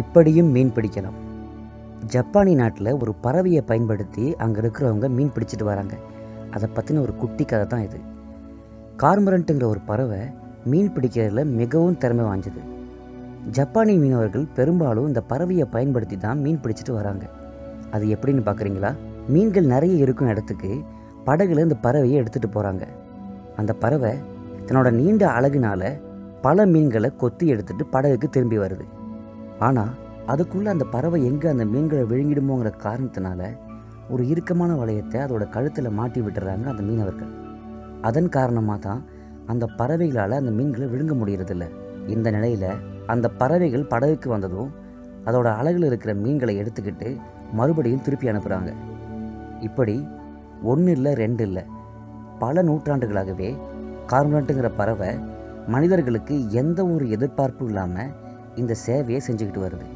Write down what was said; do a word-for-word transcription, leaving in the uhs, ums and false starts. இப்படியும் மீன் பிடிக்கலாம். ஜப்பானி நாட்டில் ஒரு பறவையை பயன்படுத்தி அங்கே இருக்கிறவங்க மீன் பிடிச்சிட்டு வராங்க. அதை பற்றின ஒரு குட்டி கதை தான் இது. கார்மரண்ட்டுங்கிற ஒரு பறவை மீன் பிடிக்கிறதுல மிகவும் திறமை வாய்ந்தது. ஜப்பானி மீனவர்கள் பெரும்பாலும் இந்த பறவையை பயன்படுத்தி தான் மீன் பிடிச்சிட்டு வராங்க. அது எப்படின்னு பார்க்குறீங்களா? மீன்கள் நிறைய இருக்கும் இடத்துக்கு படகுல இந்த பறவையை எடுத்துகிட்டு போகிறாங்க. அந்த பறவை தன்னோட நீண்ட அழகுனால் பல மீன்களை கொத்தி எடுத்துகிட்டு படகுக்கு திரும்பி வருது. ஆனால் அதுக்குள்ளே அந்த பறவை எங்கே அந்த மீன்களை விழுங்கிடுமோங்கிற காரணத்தினால ஒரு இறுக்கமான வளையத்தை அதோட கழுத்தில் மாட்டி விட்டுறாங்க அந்த மீனவர்கள். அதன் காரணமாக தான் அந்த பறவைகளால் அந்த மீன்களை விழுங்க முடியறதில்ல. இந்த நிலையில் அந்த பறவைகள் படகுக்கு வந்ததும் அதோட அழகில் இருக்கிற மீன்களை எடுத்துக்கிட்டு மறுபடியும் திருப்பி அனுப்புகிறாங்க. இப்படி ஒன்று இல்லை, ரெண்டு இல்லை, பல நூற்றாண்டுகளாகவே கார்மரண்ட்டுங்கிற பறவை மனிதர்களுக்கு எந்த ஒரு எதிர்பார்ப்பும் இல்லாமல் இந்த சேவையை செஞ்சுக்கிட்டு வருது.